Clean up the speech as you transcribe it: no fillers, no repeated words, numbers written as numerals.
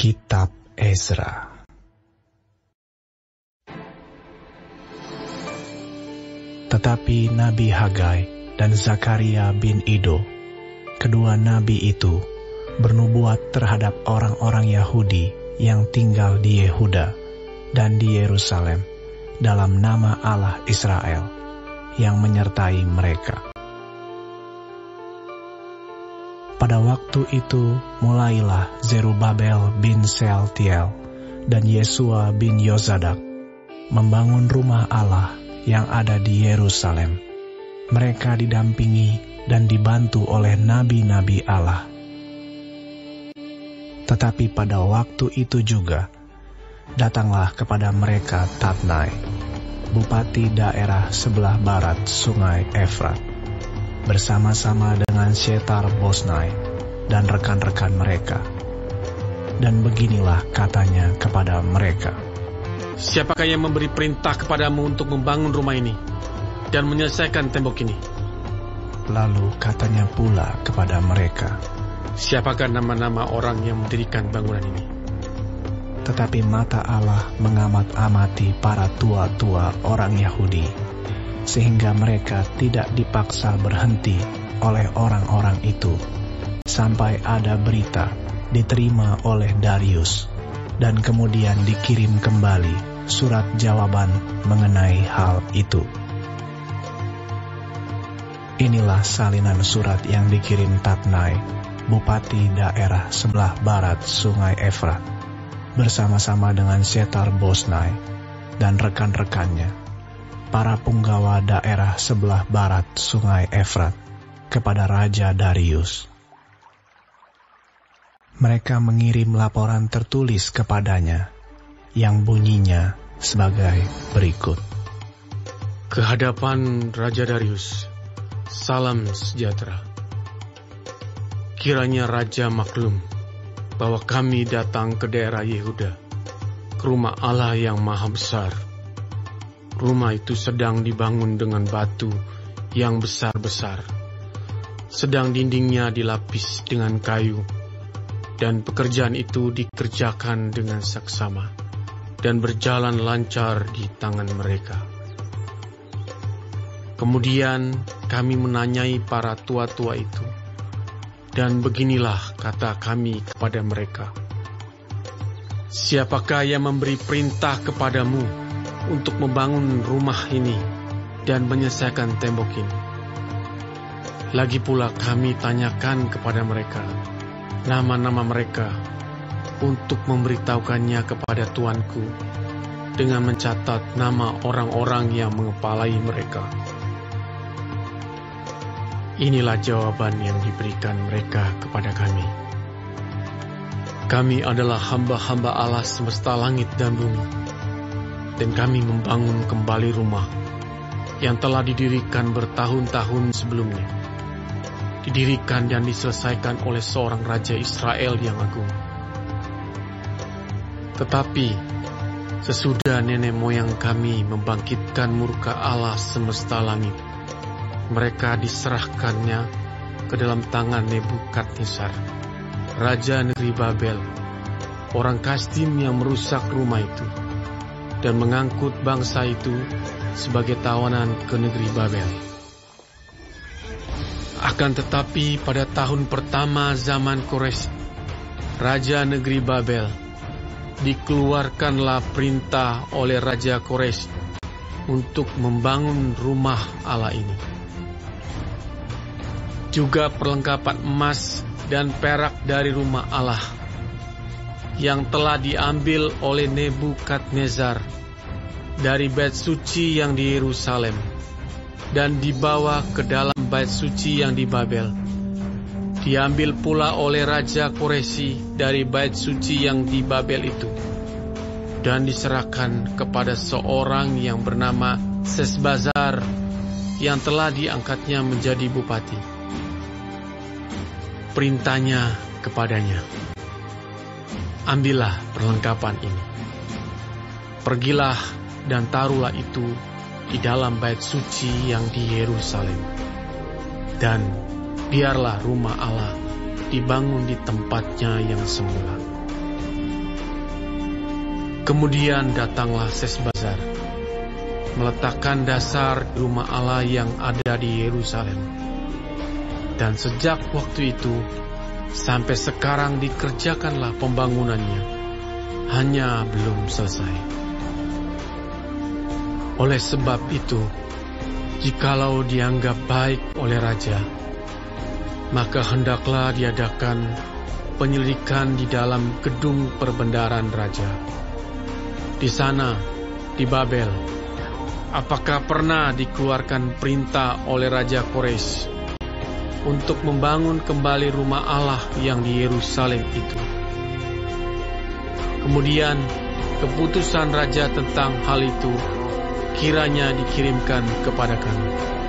Kitab Ezra. Tetapi Nabi Haggai dan Zakaria bin Ido, kedua nabi itu, bernubuat terhadap orang-orang Yahudi yang tinggal di Yehuda dan di Yerusalem dalam nama Allah Israel yang menyertai mereka. Pada waktu itu mulailah Zerubabel bin Seltiel dan Yesua bin Yozadak membangun rumah Allah yang ada di Yerusalem. Mereka didampingi dan dibantu oleh nabi-nabi Allah. Tetapi pada waktu itu juga datanglah kepada mereka Tatnai, bupati daerah sebelah barat Sungai Efrat, bersama-sama dengan Syetar-Boznai dan rekan-rekan mereka. Dan beginilah katanya kepada mereka, "Siapakah yang memberi perintah kepadamu untuk membangun rumah ini dan menyelesaikan tembok ini?" Lalu katanya pula kepada mereka, "Siapakah nama-nama orang yang mendirikan bangunan ini?" Tetapi mata Allah mengamat-amati para tua-tua orang Yahudi, sehingga mereka tidak dipaksa berhenti oleh orang-orang itu, sampai ada berita diterima oleh Darius, dan kemudian dikirim kembali surat jawaban mengenai hal itu. Inilah salinan surat yang dikirim Tatnai, bupati daerah sebelah barat Sungai Efrat, bersama-sama dengan Syetar-Boznai dan rekan-rekannya, para punggawa daerah sebelah barat Sungai Efrat, kepada Raja Darius. Mereka mengirim laporan tertulis kepadanya, yang bunyinya sebagai berikut. Kehadapan Raja Darius, salam sejahtera. Kiranya Raja maklum bahwa kami datang ke daerah Yehuda, ke rumah Allah yang maha besar. Rumah itu sedang dibangun dengan batu yang besar-besar, sedang dindingnya dilapis dengan kayu, dan pekerjaan itu dikerjakan dengan saksama dan berjalan lancar di tangan mereka. Kemudian kami menanyai para tua-tua itu, dan beginilah kata kami kepada mereka, "Siapakah yang memberi perintah kepadamu untuk membangun rumah ini dan menyelesaikan tembok ini?" Lagi pula kami tanyakan kepada mereka nama-nama mereka untuk memberitahukannya kepada Tuanku dengan mencatat nama orang-orang yang mengepalai mereka. Inilah jawaban yang diberikan mereka kepada kami. Kami adalah hamba-hamba Allah semesta langit dan bumi, dan kami membangun kembali rumah yang telah didirikan bertahun-tahun sebelumnya, didirikan dan diselesaikan oleh seorang Raja Israel yang agung. Tetapi sesudah nenek moyang kami membangkitkan murka Allah semesta langit, mereka diserahkannya ke dalam tangan Nebukadnezar, Raja Negeri Babel, orang Kasdim yang merusak rumah itu, dan mengangkut bangsa itu sebagai tawanan ke negeri Babel. Akan tetapi pada tahun pertama zaman Koresh, Raja Negeri Babel, dikeluarkanlah perintah oleh Raja Koresh untuk membangun rumah Allah ini. Juga perlengkapan emas dan perak dari rumah Allah yang telah diambil oleh Nebukadnezar dari bait suci yang di Yerusalem dan dibawa ke dalam bait suci yang di Babel, diambil pula oleh Raja Koreshi dari bait suci yang di Babel itu, dan diserahkan kepada seorang yang bernama Sesbazar yang telah diangkatnya menjadi bupati. Perintahnya kepadanya, "Ambillah perlengkapan ini. Pergilah dan taruhlah itu di dalam bait suci yang di Yerusalem. Dan biarlah rumah Allah dibangun di tempatnya yang semula." Kemudian datanglah Sesbazar, meletakkan dasar rumah Allah yang ada di Yerusalem. Dan sejak waktu itu, sampai sekarang dikerjakanlah pembangunannya, hanya belum selesai. Oleh sebab itu, jikalau dianggap baik oleh Raja, maka hendaklah diadakan penyelidikan di dalam gedung perbendaharaan raja. Di sana, di Babel, apakah pernah dikeluarkan perintah oleh Raja Koresh untuk membangun kembali rumah Allah yang di Yerusalem itu? Kemudian, keputusan Raja tentang hal itu kiranya dikirimkan kepada kami.